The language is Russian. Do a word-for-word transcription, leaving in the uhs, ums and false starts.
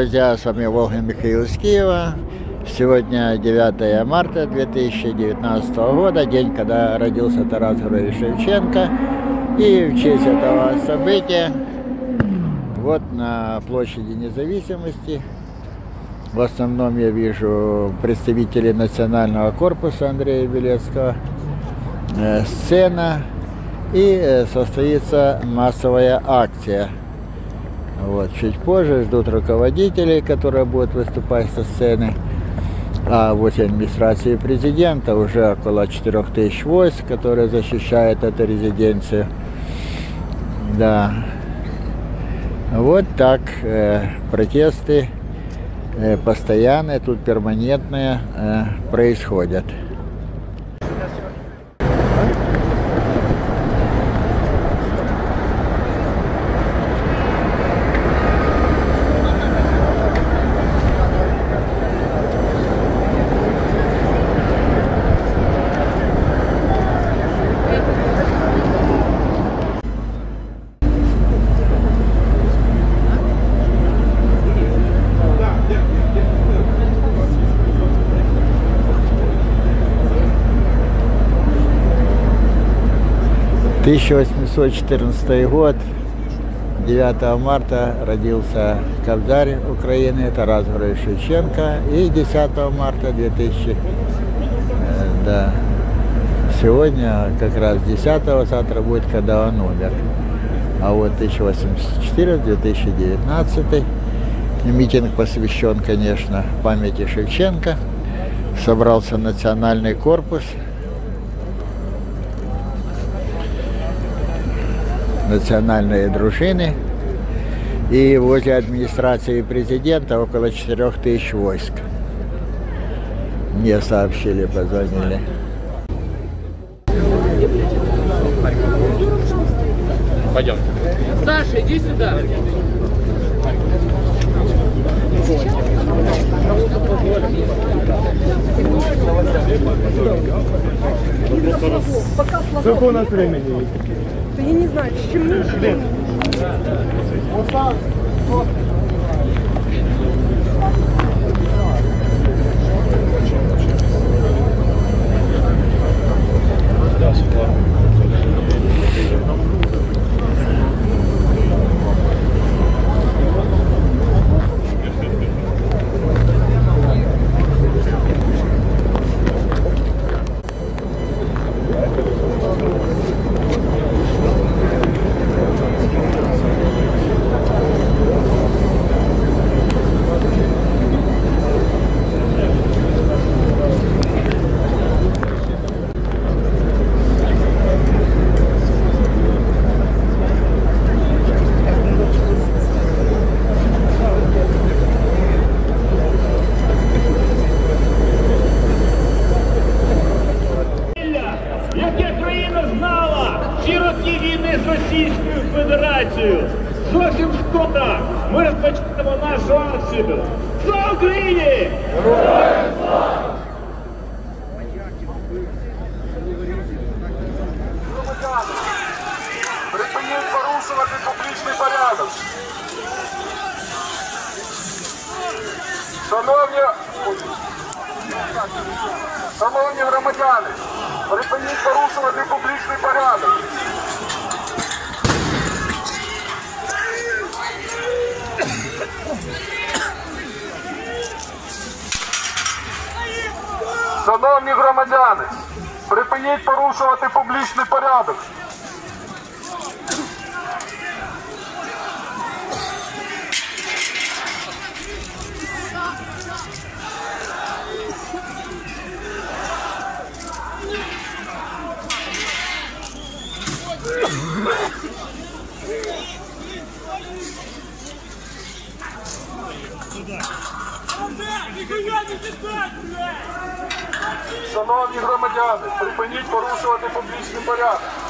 Друзья, с вами Волгин Михаил из Киева. Сегодня девятое марта две тысячи девятнадцатого года, день, когда родился Тарас Григорович Шевченко. И в честь этого события вот на площади Независимости в основном я вижу представителей Национального корпуса Андрея Белецкого, сцена, и состоится массовая акция. Вот, чуть позже ждут руководителей, которые будут выступать со сцены. А вот администрации президента уже около четырёх тысяч войск, которые защищают эту резиденцию. Да. Вот так э, протесты э, постоянные, тут перманентные э, происходят. тысяча восемьсот четырнадцатый год, девятого марта родился кобзарь Украины Тарас Григорович Шевченко, и десятого марта две тысячи, да, сегодня как раз десятого, завтра будет, когда он умер. А вот тысяча восемьсот четырнадцатый — две тысячи девятнадцатый, митинг посвящен, конечно, памяти Шевченко, собрался Национальный корпус. Национальные дружины, и возле администрации президента около четырёх тысяч войск. Мне сообщили, позвонили. Пойдем. Саша, иди сюда. Сколько у нас времени? Да я не знаю, чем мы живем. Російською Федерацією. Зовсім шкода. Ми розпочнемо нашу акцію. Слава Україні! Героям слава! Припиніть порушувати публічний порядок. Шановні... Шановні громадяни, припиніть порушувати публічний порядок. Шановні громадяни, припиніть порушувати публічний порядок. Шановні громадяни, припиніть порушувати публічний порядок.